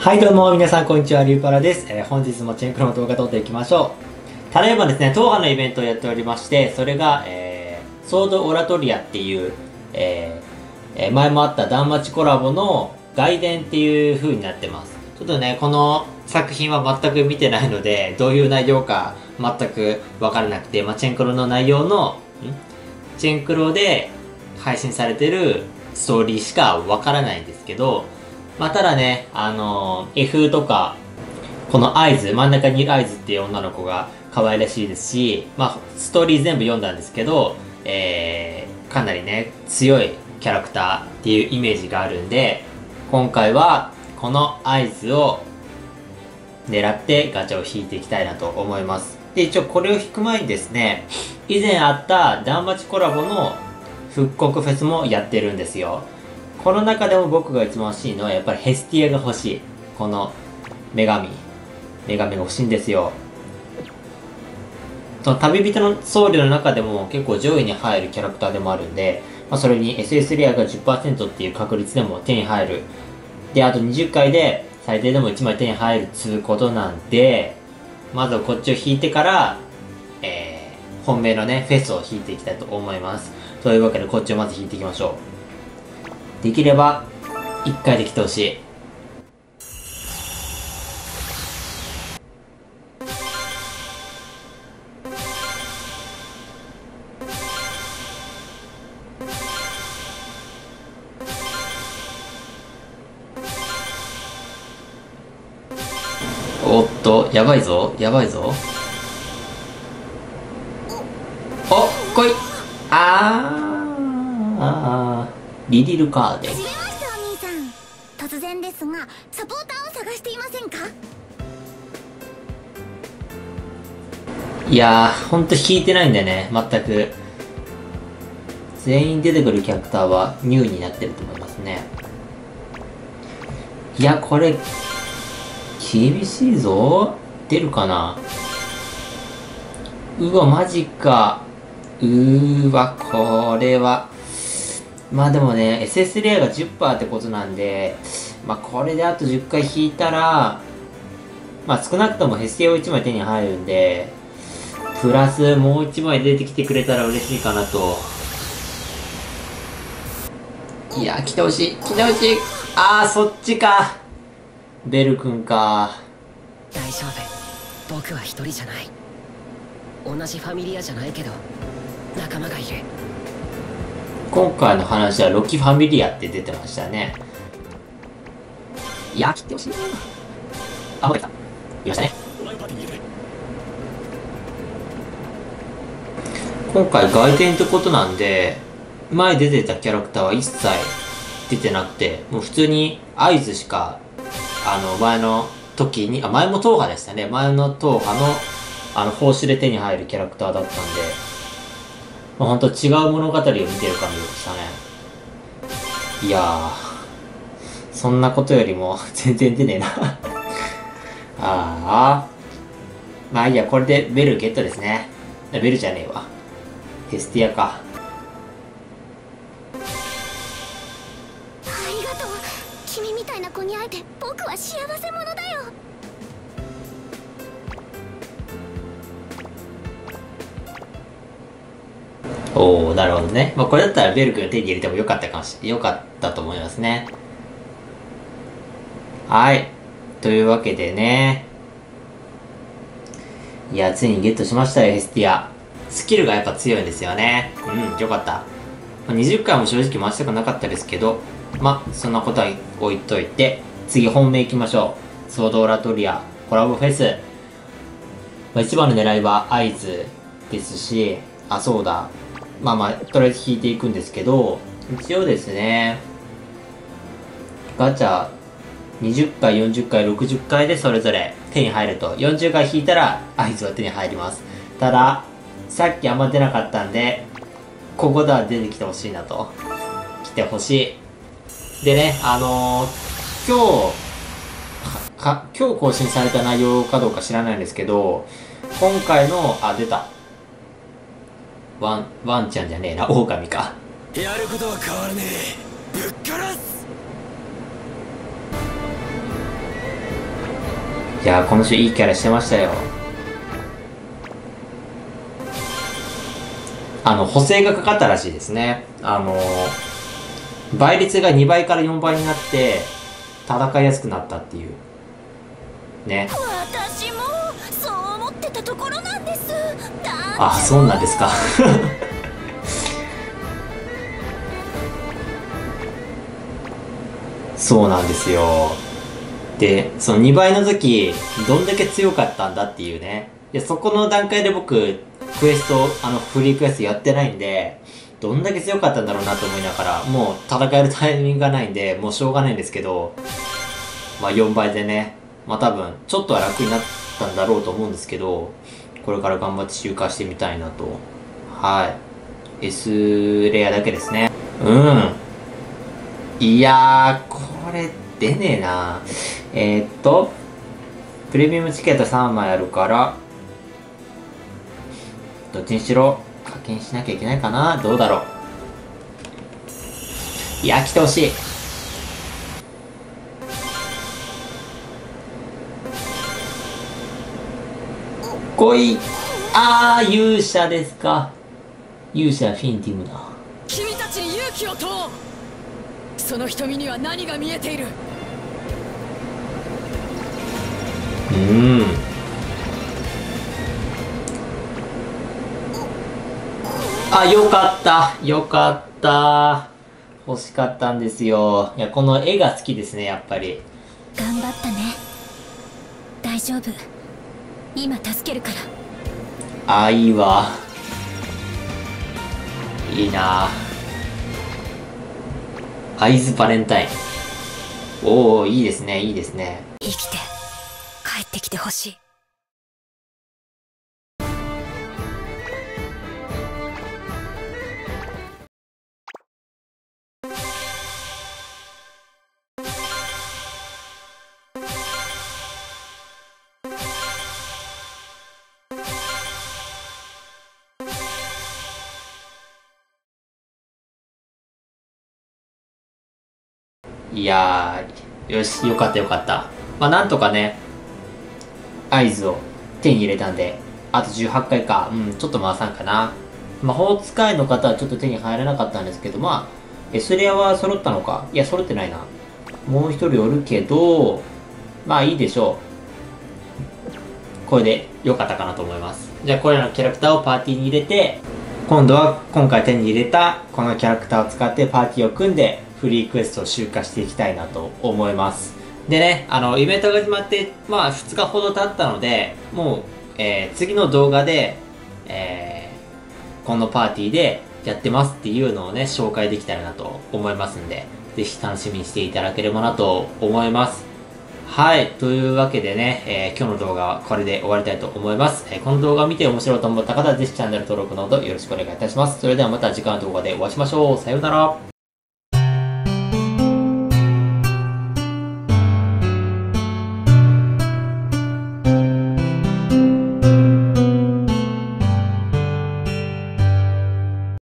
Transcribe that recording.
はいどうも皆さんこんにちは、リュウパラです。本日もチェンクロの動画撮っていきましょう。ただいまですね、当派のイベントをやっておりまして、それが、ソードオラトリアっていう、前もあったダンマチコラボの外伝っていう風になってます。ちょっとね、この作品は全く見てないので、どういう内容か全くわからなくて、チェンクロの内容の、チェンクロで配信されてるストーリーしかわからないんですけど、ただね、F とか、このアイズ、真ん中にいるアイズっていう女の子が可愛らしいですし、ストーリー全部読んだんですけど、かなりね、強いキャラクターっていうイメージがあるんで、今回はこのアイズを狙ってガチャを引いていきたいなと思います。で、一応これを引く前にですね、以前あったダンマチコラボの復刻フェスもやってるんですよ。この中でも僕が一番欲しいのはやっぱりヘスティアが欲しい。この女神が欲しいんですよ。その旅人の僧侶の中でも結構上位に入るキャラクターでもあるんで、それに SS レアが 10% っていう確率でも手に入る。で、あと20回で最低でも1枚手に入るっつうことなんで、まずはこっちを引いてから、本命のね、フェスを引いていきたいと思います。というわけでこっちをまず引いていきましょう。できれば1回で来てほしい。おっと、やばいぞやばいぞ。お、来い。ああ、リリルカーデン。違いましたお兄さん。突然ですが、サポーターを探していませんか？いやー、ほんと引いてないんだよね、全く。全員出てくるキャラクターはニューになってると思いますね。いや、これ、厳しいぞ。出るかな？うわ、マジか。これは。でもね、SS レアが 10% ってことなんで、これであと10回引いたら、少なくともヘスティアを1枚手に入るんで、プラスもう1枚出てきてくれたら嬉しいかなと。いや、来てほしい。来てほしい。あー、そっちか。ベル君か。大丈夫。僕は一人じゃない。同じファミリアじゃないけど、仲間がいる。今回の話はロキファミリアって出てましたね。いや、切ってほしいな。あ、待ってた。いましたね。今回外伝ってことなんで、前出てたキャラクターは一切出てなくて、もう普通に合図しか、前の時に、前も党派でしたね。前の党派の、報酬で手に入るキャラクターだったんで、ほんと違う物語を見てる感じでしたね。いやー、そんなことよりも全然出ねえな。あー。いいや、これでベルゲットですね。ベルじゃねえわ。ヘスティアか。ありがとう。君みたいな子に会えて僕は幸せ者だよ。おー、なるほどね。これだったらベル君の手に入れてもよかったと思いますね。はい。というわけでね。いや、ついにゲットしましたよ、ヘスティア。スキルがやっぱ強いんですよね。うん、よかった。20回も正直回したくなかったですけど、そんなことは置いといて、次本命行きましょう。ソードオラトリアコラボフェス。一番の狙いは合図ですし、あ、そうだ。とりあえず引いていくんですけど、一応ですね、ガチャ20回、40回、60回でそれぞれ手に入ると。40回引いたら合図は手に入ります。ただ、さっきあんま出なかったんで、ここでは出てきてほしいなと。来てほしい。でね、今日更新された内容かどうか知らないんですけど、今回の、出た。ワンちゃんじゃねえな、狼か。やることは変わらねえ。ぶっ殺す。いやー、この種いいキャラしてましたよ。補正がかかったらしいですね。倍率が2倍から4倍になって戦いやすくなったっていうね。私もそう思ってたところなんです。あ、そうなんですか。そうなんですよ。で、その2倍の時どんだけ強かったんだっていうね。いや、そこの段階で僕クエスト、フリークエストやってないんで、どんだけ強かったんだろうなと思いながら、もう戦えるタイミングがないんで、もうしょうがないんですけど、まあ4倍でね、まあ多分、ちょっとは楽になったんだろうと思うんですけど、これから頑張って周回してみたいなと。はい。S レアだけですね。うん。いやー、これ出ねえな。プレミアムチケット3枚あるから、どっちにしろ課金しなきゃいけないかな。どうだろう。いや、来てほしい。来い。あー、勇者ですか。勇者フィンティムだ。君たちに勇気を問う。その瞳には何が見えている。あ、よかった。よかった。欲しかったんですよ。いや、この絵が好きですね、やっぱり。頑張ったね。大丈夫。今助けるから。あ、いいわ。いいな。アイズバレンタイン。おお、いいですね、いいですね。生きて、帰ってきてほしい。いやー、よし、よかったよかった。まあ、なんとかね、合図を手に入れたんで、あと18回か、うん、ちょっと回さんかな。魔法使いの方はちょっと手に入らなかったんですけど、まあ、Sレアは揃ったのか。いや、揃ってないな。もう一人おるけど、まあいいでしょう。これで良かったかなと思います。じゃあ、これらのキャラクターをパーティーに入れて、今度は今回手に入れたこのキャラクターを使ってパーティーを組んで、フリークエストを周回していきたいなと思います。でね、イベントが始まって、まあ、2日ほど経ったので、もう、次の動画で、このパーティーでやってますっていうのをね、紹介できたらなと思いますんで、ぜひ楽しみにしていただければなと思います。はい、というわけでね、今日の動画はこれで終わりたいと思います。この動画を見て面白いと思った方は、ぜひチャンネル登録などよろしくお願いいたします。それではまた次回の動画でお会いしましょう。さようなら。